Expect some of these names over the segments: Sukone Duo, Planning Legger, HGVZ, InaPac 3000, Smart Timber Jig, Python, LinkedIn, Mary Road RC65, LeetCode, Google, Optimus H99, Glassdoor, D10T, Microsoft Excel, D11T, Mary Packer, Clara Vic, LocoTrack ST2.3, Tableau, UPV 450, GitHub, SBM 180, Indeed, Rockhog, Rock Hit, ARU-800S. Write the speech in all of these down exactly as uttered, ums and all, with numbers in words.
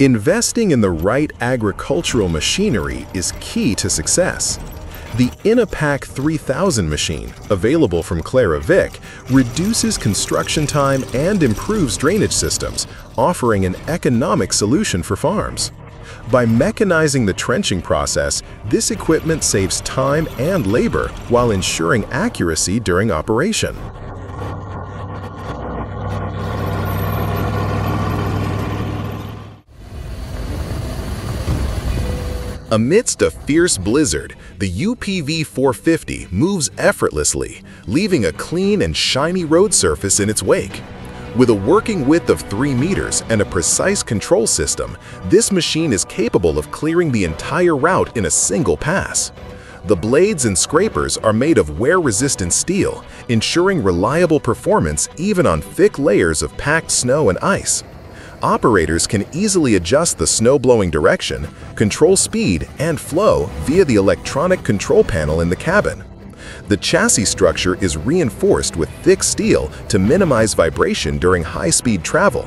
Investing in the right agricultural machinery is key to success. The InaPac three thousand machine, available from Clara Vic, reduces construction time and improves drainage systems, offering an economic solution for farms. By mechanizing the trenching process, this equipment saves time and labor while ensuring accuracy during operation. Amidst a fierce blizzard, the U P V four fifty moves effortlessly, leaving a clean and shiny road surface in its wake. With a working width of three meters and a precise control system, this machine is capable of clearing the entire route in a single pass. The blades and scrapers are made of wear-resistant steel, ensuring reliable performance even on thick layers of packed snow and ice. Operators can easily adjust the snow-blowing direction, control speed, and flow via the electronic control panel in the cabin. The chassis structure is reinforced with thick steel to minimize vibration during high-speed travel.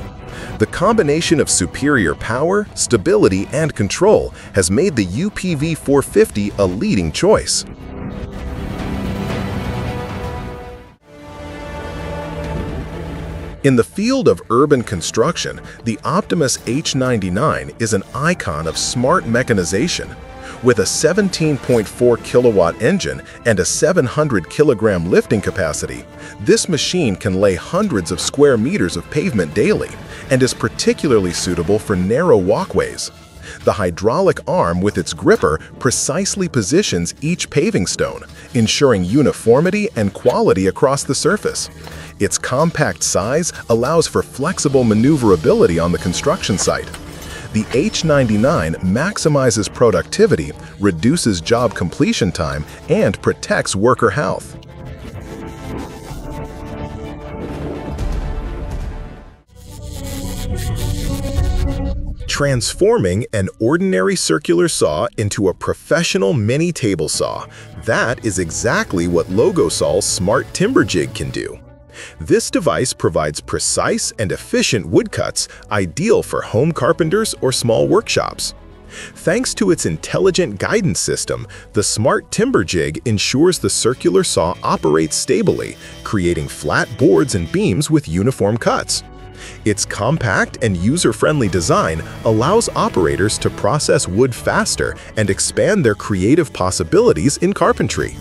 The combination of superior power, stability, and control has made the U P V four fifty a leading choice. In the field of urban construction, the Optimus H ninety-nine is an icon of smart mechanization. With a seventeen point four kilowatt engine and a seven hundred kilogram lifting capacity, this machine can lay hundreds of square meters of pavement daily and is particularly suitable for narrow walkways. The hydraulic arm with its gripper precisely positions each paving stone, ensuring uniformity and quality across the surface. Its compact size allows for flexible maneuverability on the construction site. The H ninety-nine maximizes productivity, reduces job completion time, and protects worker health. Transforming an ordinary circular saw into a professional mini table saw, that is exactly what LocoTrack's Smart Timber Jig can do. This device provides precise and efficient woodcuts, ideal for home carpenters or small workshops. Thanks to its intelligent guidance system, the Smart Timber Jig ensures the circular saw operates stably, creating flat boards and beams with uniform cuts. Its compact and user-friendly design allows operators to process wood faster and expand their creative possibilities in carpentry.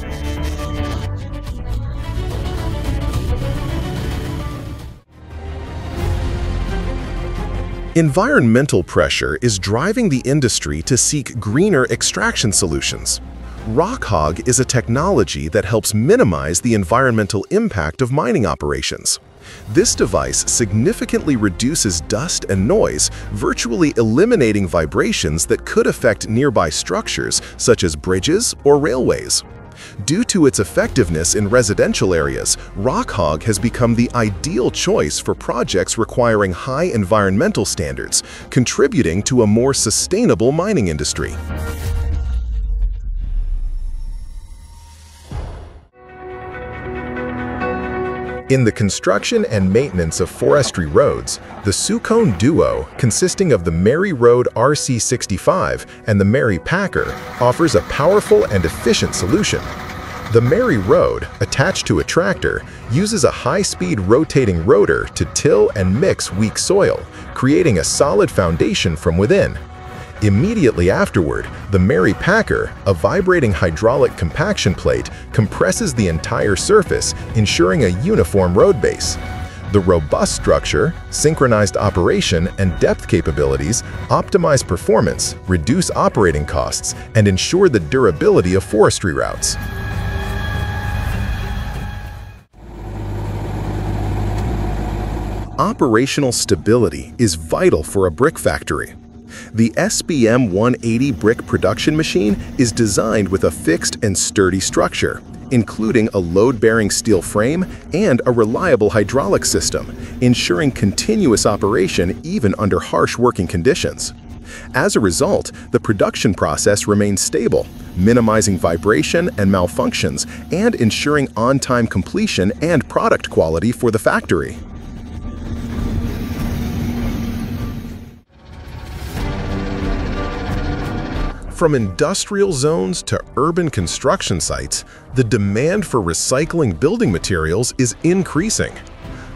Environmental pressure is driving the industry to seek greener extraction solutions. Rockhog is a technology that helps minimize the environmental impact of mining operations. This device significantly reduces dust and noise, virtually eliminating vibrations that could affect nearby structures such as bridges or railways. Due to its effectiveness in residential areas, Rockhog has become the ideal choice for projects requiring high environmental standards, contributing to a more sustainable mining industry. In the construction and maintenance of forestry roads, the Sukone Duo, consisting of the Mary Road R C sixty-five and the Mary Packer, offers a powerful and efficient solution. The Mary Road, attached to a tractor, uses a high-speed rotating rotor to till and mix weak soil, creating a solid foundation from within. Immediately afterward, the Mary Packer, a vibrating hydraulic compaction plate, compresses the entire surface, ensuring a uniform road base. The robust structure, synchronized operation, and depth capabilities optimize performance, reduce operating costs, and ensure the durability of forestry routes. Operational stability is vital for a brick factory. The S B M one eighty brick production machine is designed with a fixed and sturdy structure, including a load-bearing steel frame and a reliable hydraulic system, ensuring continuous operation even under harsh working conditions. As a result, the production process remains stable, minimizing vibration and malfunctions and ensuring on-time completion and product quality for the factory. From industrial zones to urban construction sites, the demand for recycling building materials is increasing.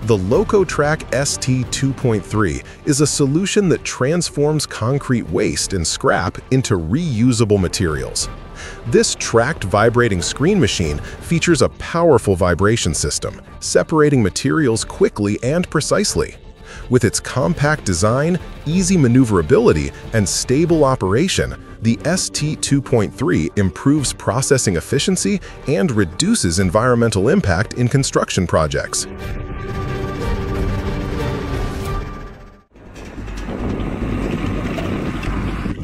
The LocoTrack S T two point three is a solution that transforms concrete waste and scrap into reusable materials. This tracked vibrating screen machine features a powerful vibration system, separating materials quickly and precisely. With its compact design, easy maneuverability, and stable operation, the S T two point three improves processing efficiency and reduces environmental impact in construction projects.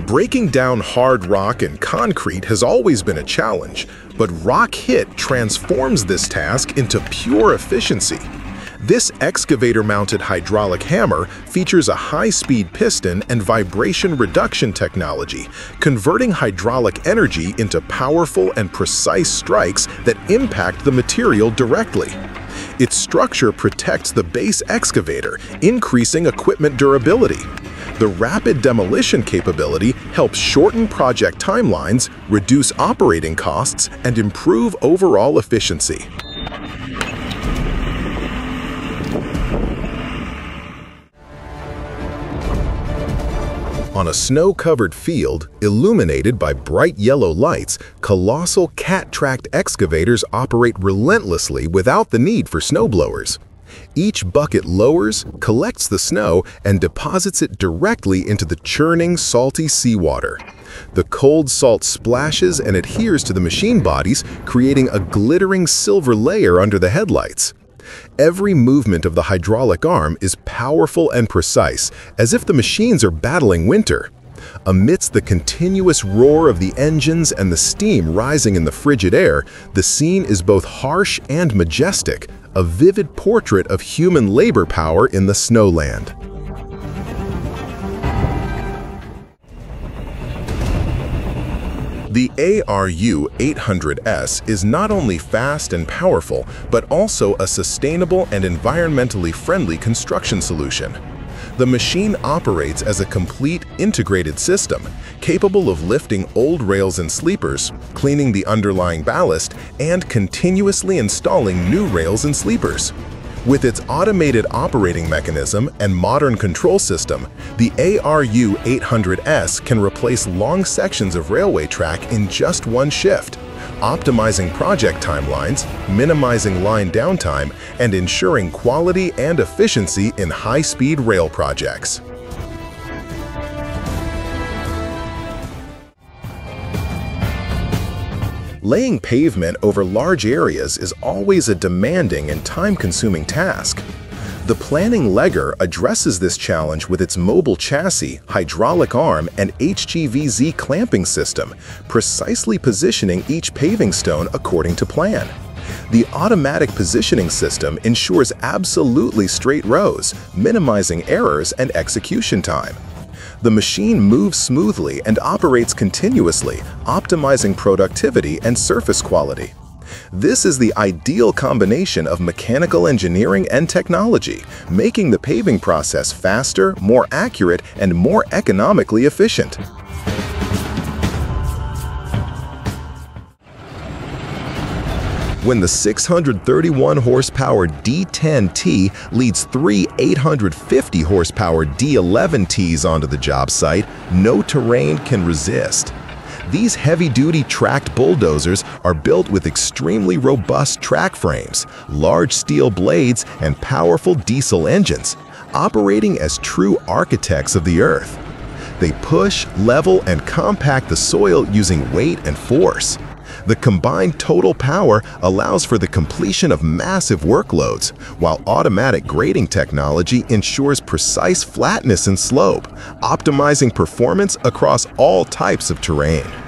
Breaking down hard rock and concrete has always been a challenge, but Rock Hit transforms this task into pure efficiency. This excavator-mounted hydraulic hammer features a high-speed piston and vibration reduction technology, converting hydraulic energy into powerful and precise strikes that impact the material directly. Its structure protects the base excavator, increasing equipment durability. The rapid demolition capability helps shorten project timelines, reduce operating costs, and improve overall efficiency. On a snow-covered field, illuminated by bright yellow lights, colossal cat-tracked excavators operate relentlessly without the need for snowblowers. Each bucket lowers, collects the snow, and deposits it directly into the churning, salty seawater. The cold salt splashes and adheres to the machine bodies, creating a glittering silver layer under the headlights. Every movement of the hydraulic arm is powerful and precise, as if the machines are battling winter. Amidst the continuous roar of the engines and the steam rising in the frigid air, the scene is both harsh and majestic, a vivid portrait of human labor power in the snowland. The A R U eight hundred S is not only fast and powerful, but also a sustainable and environmentally friendly construction solution. The machine operates as a complete, integrated system, capable of lifting old rails and sleepers, cleaning the underlying ballast, and continuously installing new rails and sleepers. With its automated operating mechanism and modern control system, the A R U eight hundred S can replace long sections of railway track in just one shift, optimizing project timelines, minimizing line downtime, and ensuring quality and efficiency in high-speed rail projects. Laying pavement over large areas is always a demanding and time-consuming task. The Planning Legger addresses this challenge with its mobile chassis, hydraulic arm, and H G V Z clamping system, precisely positioning each paving stone according to plan. The automatic positioning system ensures absolutely straight rows, minimizing errors and execution time. The machine moves smoothly and operates continuously, optimizing productivity and surface quality. This is the ideal combination of mechanical engineering and technology, making the paving process faster, more accurate, and more economically efficient. When the six hundred thirty-one horsepower D ten T leads three eight hundred fifty horsepower D eleven Ts onto the job site, no terrain can resist. These heavy-duty tracked bulldozers are built with extremely robust track frames, large steel blades, and powerful diesel engines, operating as true architects of the earth. They push, level, and compact the soil using weight and force. The combined total power allows for the completion of massive workloads, while automatic grading technology ensures precise flatness and slope, optimizing performance across all types of terrain.